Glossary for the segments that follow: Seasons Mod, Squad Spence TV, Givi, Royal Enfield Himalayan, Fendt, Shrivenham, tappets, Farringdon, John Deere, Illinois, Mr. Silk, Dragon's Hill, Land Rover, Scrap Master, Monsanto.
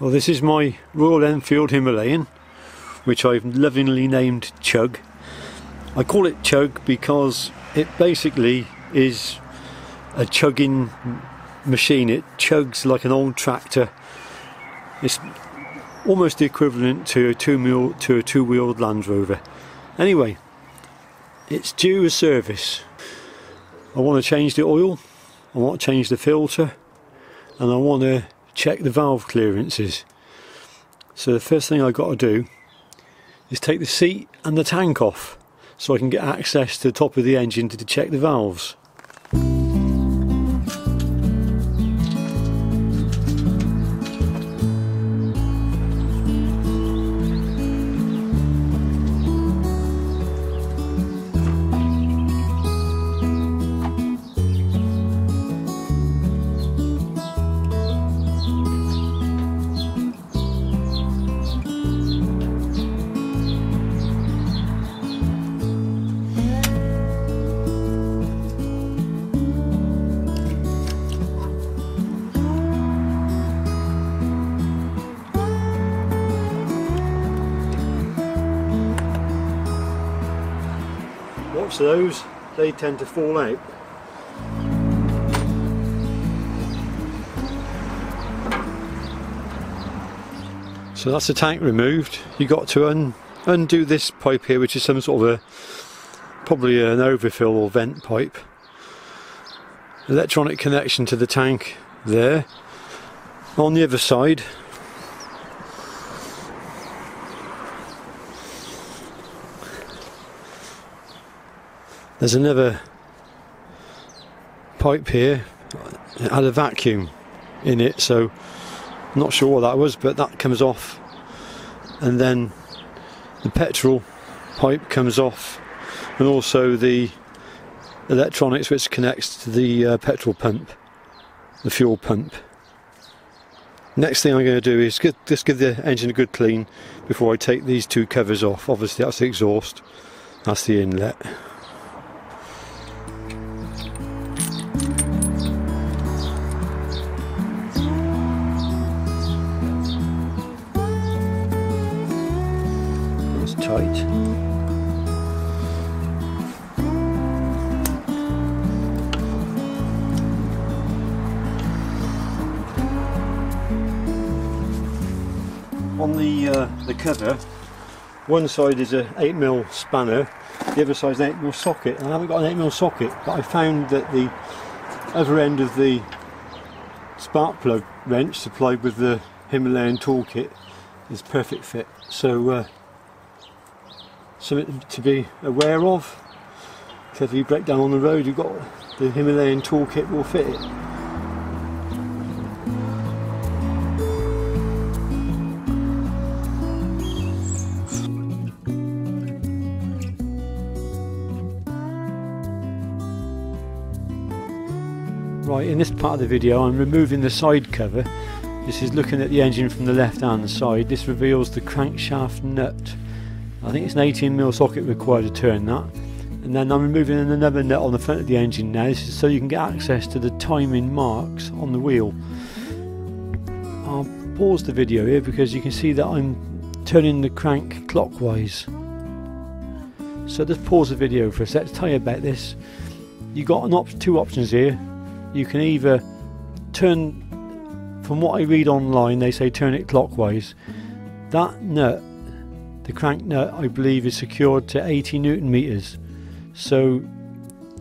Well, this is my Royal Enfield Himalayan, which I've lovingly named Chug. I call it Chug because it basically is a chugging machine. It chugs like an old tractor. It's almost the equivalent to a two-wheeled Land Rover. Anyway, it's due a service. I want to change the oil, I want to change the filter, and I want to check the valve clearances. So the first thing I've got to do is take the seat and the tank off so I can get access to the top of the engine to check the valves. Watch those, they tend to fall out. So that's the tank removed. You've got to undo this pipe here, which is some sort of probably an overfill or vent pipe. Electronic connection to the tank there. On the other side, there's another pipe here. It had a vacuum in it, so I'm not sure what that was, but that comes off, and then the petrol pipe comes off, and also the electronics which connects to the petrol pump, the fuel pump. Next thing I'm going to do is just give the engine a good clean before I take these two covers off. Obviously that's the exhaust, that's the inlet. On the cover, one side is an 8mm spanner, the other side is an 8mm socket. And I haven't got an 8mm socket, but I found that the other end of the spark plug wrench supplied with the Himalayan toolkit is perfect fit. So something to be aware of. So if you break down on the road, you've got the Himalayan toolkit will fit it. Right, in this part of the video I'm removing the side cover. This is looking at the engine from the left hand side. This reveals the crankshaft nut. I think it's an 18mm socket required to turn that. And then I'm removing another nut on the front of the engine now. This is so you can get access to the timing marks on the wheel. I'll pause the video here because you can see that I'm turning the crank clockwise. So just pause the video for a sec to tell you about this. You've got two options here. You can either turn, from what I read online they say turn it clockwise. That nut, the crank nut, I believe is secured to 80 Newton meters, so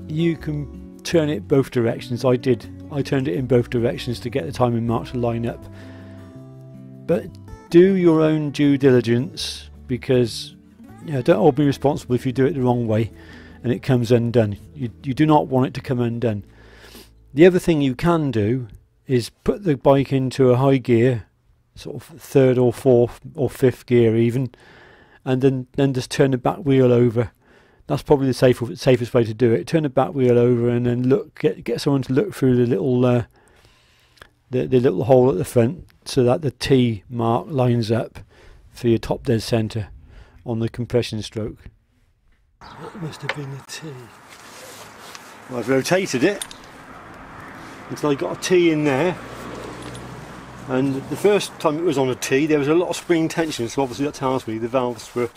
you can turn it both directions. I turned it in both directions to get the timing marks to line up, but do your own due diligence, because you know, don't all be responsible if you do it the wrong way and it comes undone. You do not want it to come undone. The other thing you can do is put the bike into a high gear, sort of third or fourth or fifth gear even, and then just turn the back wheel over. That's probably the safest way to do it. Turn the back wheel over and then look, get someone to look through the little hole at the front so that the T mark lines up for your top dead centre on the compression stroke. That must have been the T. Well, I've rotated it until I got a T in there, And the first time it was on a T, there was a lot of spring tension, so obviously that tells me the valves were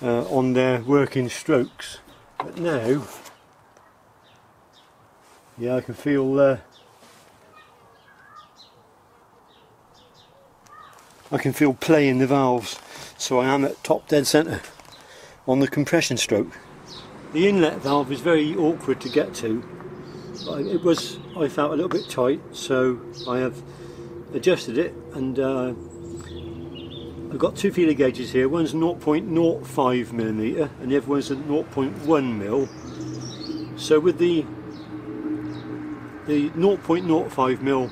on their working strokes. But now, yeah, I can feel play in the valves, so I am at top dead centre on the compression stroke. The inlet valve is very awkward to get to, but it was, I felt, a little bit tight, so I have adjusted it, and I've got two feeler gauges here. One's 0.05mm and the other one's at 0.1mm. So with the 0.05mm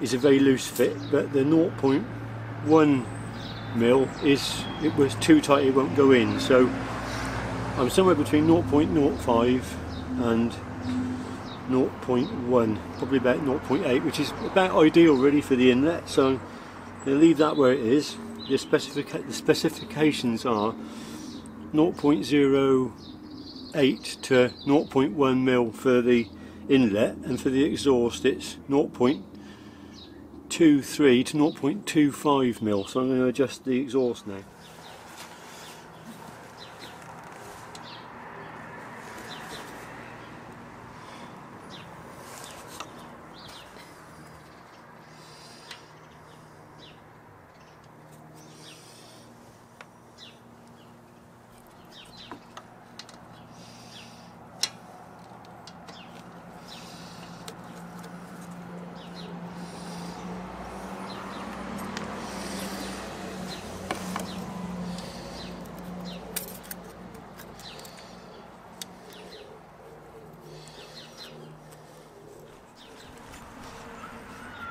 is a very loose fit, but the 0.1mm it was too tight, it won't go in. So I'm somewhere between 0.05 and 0.1, probably about 0.8, which is about ideal really for the inlet, so I'm going to leave that where it is. The specifications are 0.08 to 0.1mm for the inlet, and for the exhaust it's 0.23 to 0.25mm, so I'm going to adjust the exhaust now.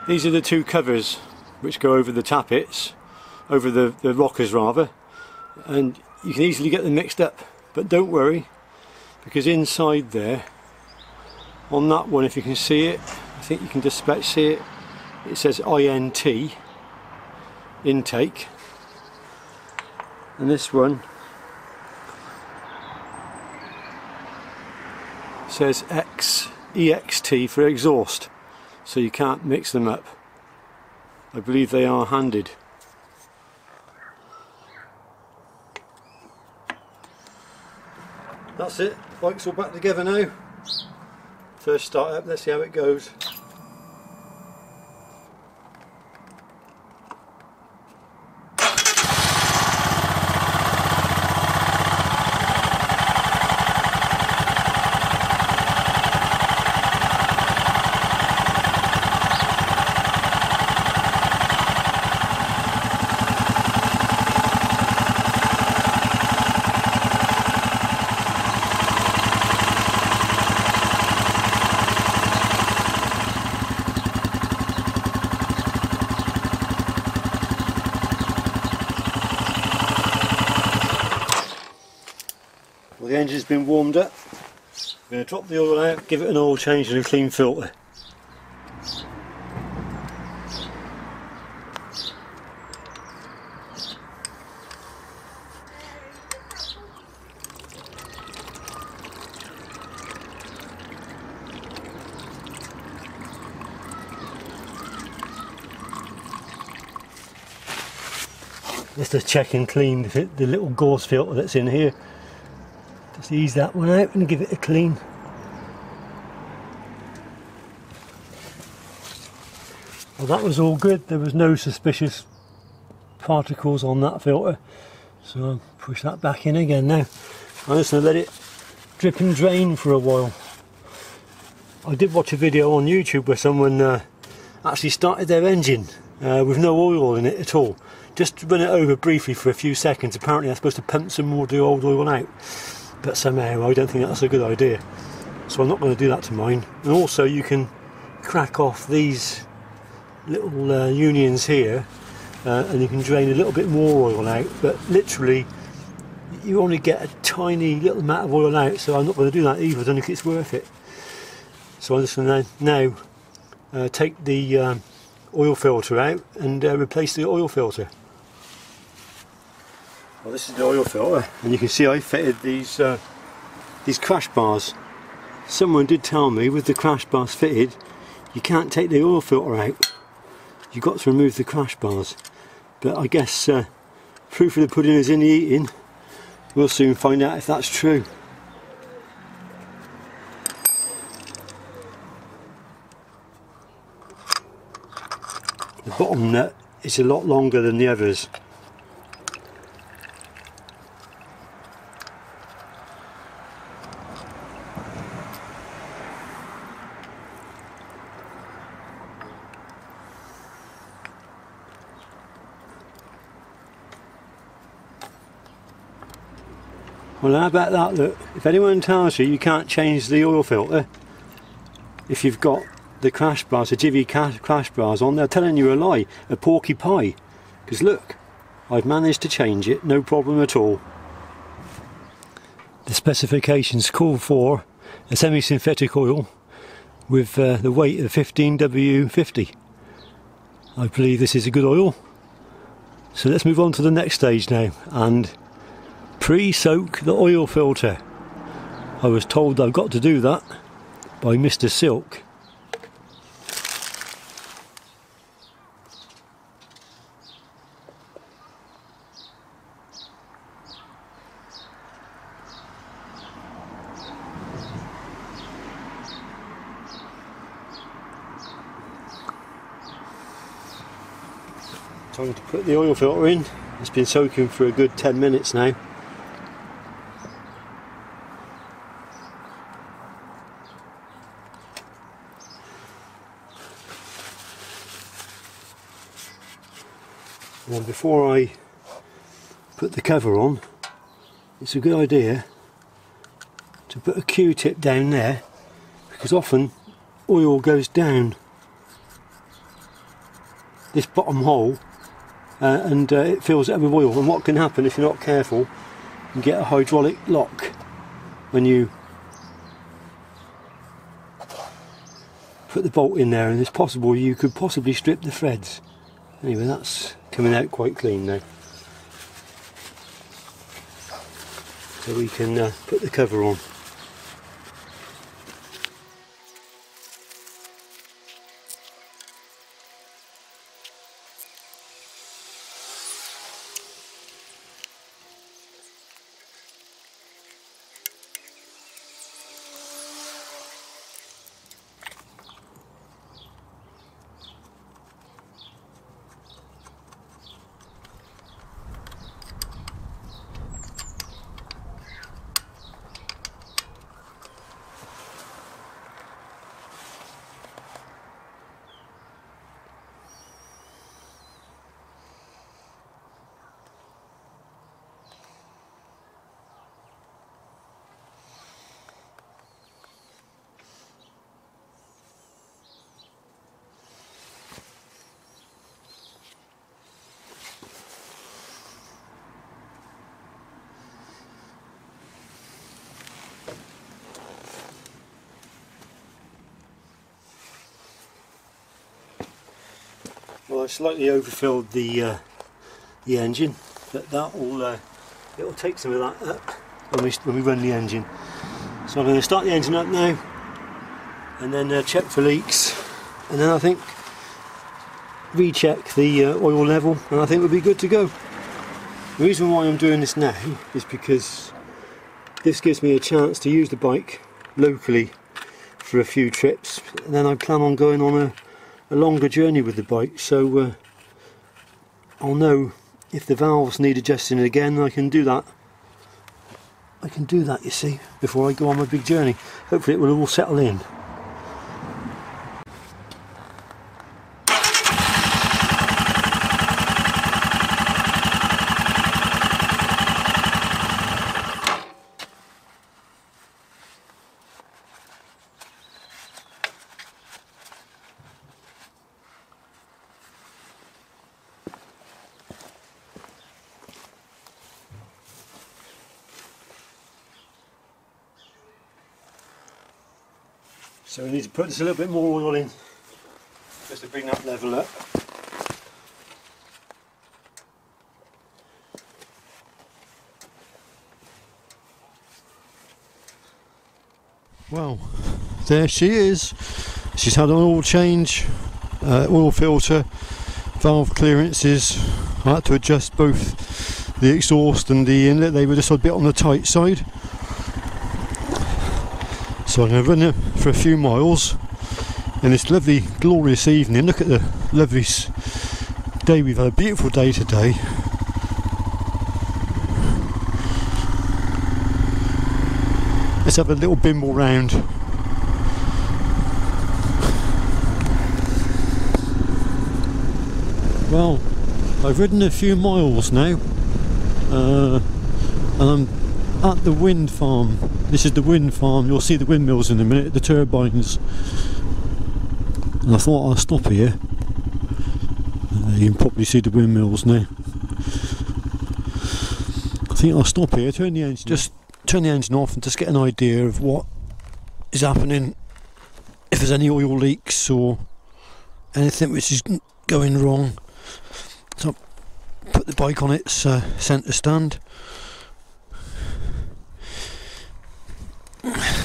These are the two covers which go over the tappets, over the rockers rather, and you can easily get them mixed up, but don't worry, because inside there, on that one, if you can see it, I think you can just about see it, it says INT, intake, and this one says EXT for exhaust. So you can't mix them up. I believe they are handed. That's it, bike's all back together now. First start up, let's see how it goes. The engine's been warmed up. I'm going to drop the oil out, give it an oil change and a clean filter. Just to check and clean the little gauze filter that's in here. Just ease that one out and give it a clean. Well, that was all good, there was no suspicious particles on that filter, so I'll push that back in again now. I'm just going to let it drip and drain for a while. I did watch a video on YouTube where someone actually started their engine with no oil in it at all. Just run it over briefly for a few seconds. Apparently I'm supposed to pump some more of the old oil out, but somehow I don't think that's a good idea, so I'm not going to do that to mine. And also you can crack off these little unions here and you can drain a little bit more oil out, but literally you only get a tiny little amount of oil out, so I'm not going to do that either. I don't think it's worth it. So I'm just going to now take the oil filter out and replace the oil filter. Well, this is the oil filter, and you can see I fitted these crash bars. Someone did tell me with the crash bars fitted you can't take the oil filter out. you've got to remove the crash bars. But I guess proof of the pudding is in the eating. We'll soon find out if that's true. The bottom nut is a lot longer than the others. Well, how about that? Look, if anyone tells you you can't change the oil filter if you've got the crash bars, the Givi crash bars on, they're telling you a lie, a porky pie, because look, I've managed to change it, no problem at all. The specifications call for a semi-synthetic oil with the weight of 15W50. I believe this is a good oil, so let's move on to the next stage now and pre-soak the oil filter. I was told I've got to do that by Mr. Silk. Time to put the oil filter in. It's been soaking for a good 10 minutes now. And before I put the cover on, it's a good idea to put a Q-tip down there, because often oil goes down this bottom hole it fills it up with oil. And what can happen if you're not careful, you get a hydraulic lock when you put the bolt in there, and it's possible you could possibly strip the threads. Anyway, that's coming out quite clean now, so we can put the cover on. Well, I slightly overfilled the engine, but it'll take some of that up when we run the engine. So I'm going to start the engine up now, and then check for leaks, and then I think recheck the oil level, and I think we'll be good to go. The reason why I'm doing this now is because this gives me a chance to use the bike locally for a few trips, and then I plan on going on a longer journey with the bike, so I'll know if the valves need adjusting again. I can do that, you see, before I go on my big journey. Hopefully it will all settle in. So we need to put just a little bit more oil in, just to bring that level up. Well, there she is. She's had an oil change, oil filter, valve clearances. I had to adjust both the exhaust and the inlet. They were just a bit on the tight side. So I'm going to run it for a few miles in this lovely glorious evening. Look at the lovely day we've had, a beautiful day today. Let's have a little bimble round. Well, I've ridden a few miles now, and I'm at the wind farm. This is the wind farm. You'll see the windmills in a minute, the turbines. And I thought I'll stop here. You can probably see the windmills now. I think I'll stop here, just turn the engine off and just get an idea of what is happening, if there's any oil leaks or anything which is going wrong. So I'll put the bike on its centre stand. I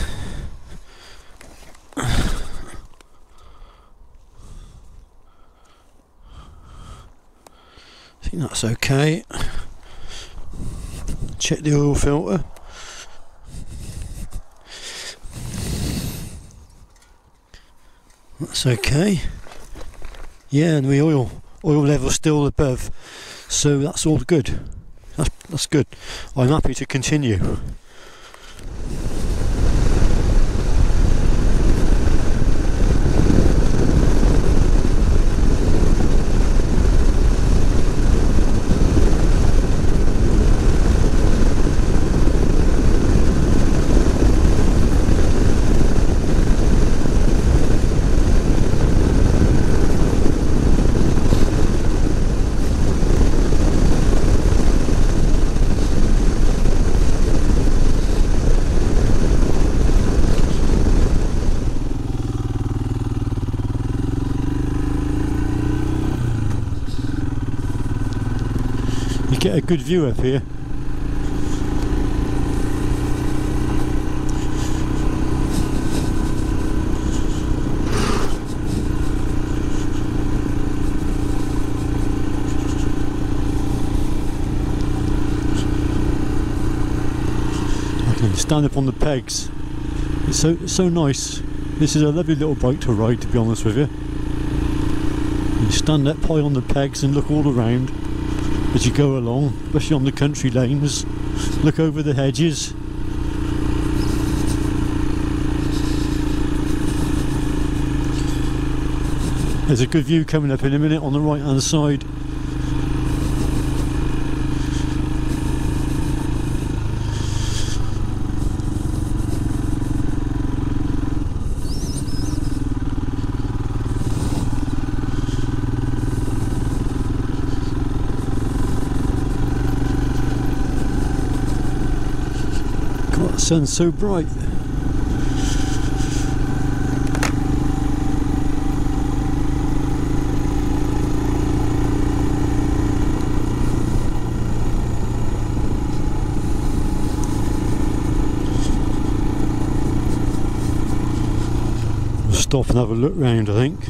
think that's okay. Check the oil filter. That's okay. Yeah, and the oil level's still above, so that's all good. That's good. I'm happy to continue. Get a good view up here. I can stand up on the pegs. It's so nice. This is a lovely little bike to ride, to be honest with you. You stand up high on the pegs and look all around as you go along, especially on the country lanes. Look over the hedges. There's a good view coming up in a minute on the right hand side. The sun's so bright. We'll stop and have a look round, I think.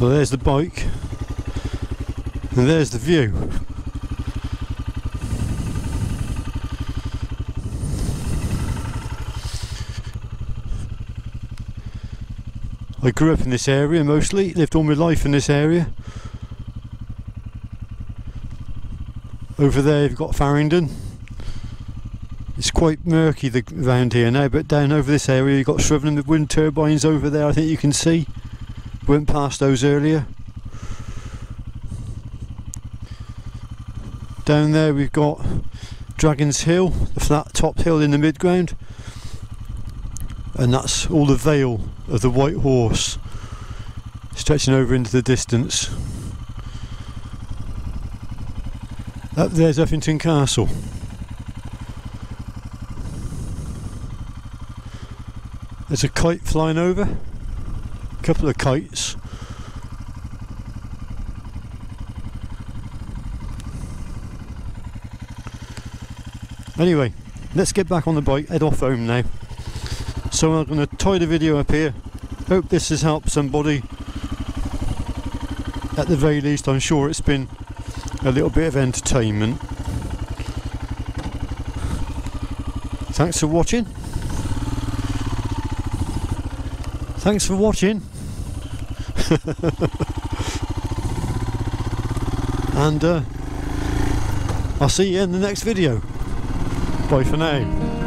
Well, there's the bike and there's the view. I grew up in this area mostly, lived all my life in this area. Over there you've got Farringdon. It's quite murky around here now, but down over this area you've got Shrivenham, the wind turbines over there I think you can see. Went past those earlier. Down there we've got Dragon's Hill, the flat topped hill in the midground, and that's all the vale of the White Horse stretching over into the distance. Up there's Effington Castle. There's a kite flying over, a couple of kites. Anyway, let's get back on the bike, head off home now. So I'm going to tie the video up here. Hope this has helped somebody. At the very least, I'm sure it's been a little bit of entertainment. Thanks for watching. Thanks for watching. And I'll see you in the next video. Bye for now.